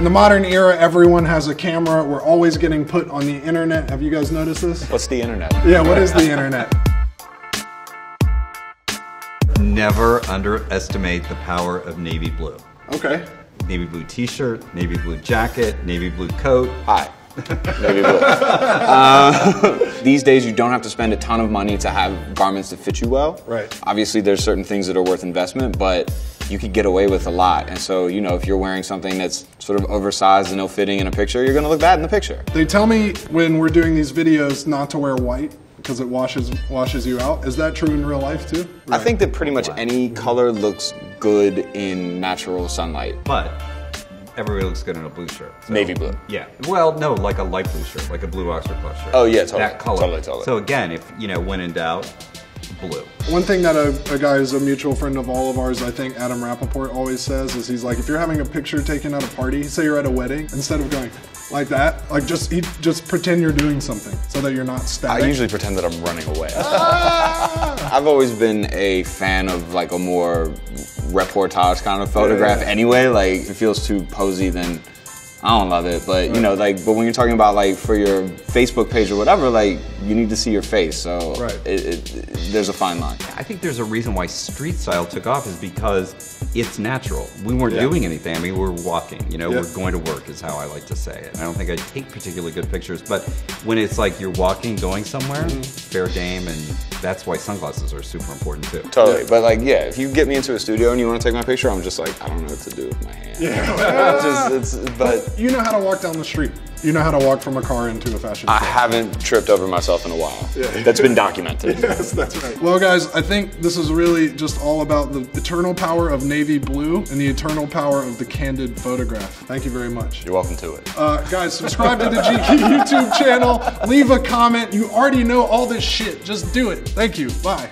In the modern era, everyone has a camera. We're always getting put on the internet. Have you guys noticed this? What's the internet? Yeah, what is the internet? Never underestimate the power of navy blue. Okay. Navy blue t-shirt, navy blue jacket, navy blue coat. Hi. Navy blue. These days you don't have to spend a ton of money to have garments that fit you well. Right. Obviously there's certain things that are worth investment, but you could get away with a lot. And so, you know, if you're wearing something that's sort of oversized and ill-fitting in a picture, you're gonna look bad in the picture. They tell me when we're doing these videos not to wear white, because it washes you out. Is that true in real life too? Right. I think that pretty much any color looks good in natural sunlight. But everybody looks good in a blue shirt. So. Navy blue. Yeah. Well, no, like a light blue shirt, like a blue Oxford Plus shirt. Oh yeah, totally. That color. Totally, totally. So again, if, you know, when in doubt, blue. One thing that a guy who's a mutual friend of all of ours, I think Adam Rappaport always says, is he's like, if you're having a picture taken at a party, say you're at a wedding, instead of going like that, like just pretend you're doing something so that you're not static. I usually pretend that I'm running away. I've always been a fan of like a more reportage kind of photograph anyway. Like if it feels too posy, then I don't love it, but you know, like, but when you're talking about like for your Facebook page or whatever, like you need to see your face, so there's a fine line. I think there's a reason why street style took off is because it's natural. We weren't doing anything. I mean, we were walking, you know, we're going to work is how I like to say it. I don't think I take particularly good pictures, but when it's like you're walking, going somewhere, fair game, and that's why sunglasses are super important too. Totally, but like, yeah, if you get me into a studio and you want to take my picture, I'm just like, I don't know what to do with my hand. Yeah. But you know how to walk down the street. You know how to walk from a car into a fashion store. I haven't tripped over myself in a while. Yeah. That's been documented. Yes, that's right. Well, guys, I think this is really just all about the eternal power of navy blue and the eternal power of the candid photograph. Thank you very much. You're welcome to it. Guys, subscribe to the GQ YouTube channel. Leave a comment. You already know all this shit. Just do it. Thank you. Bye.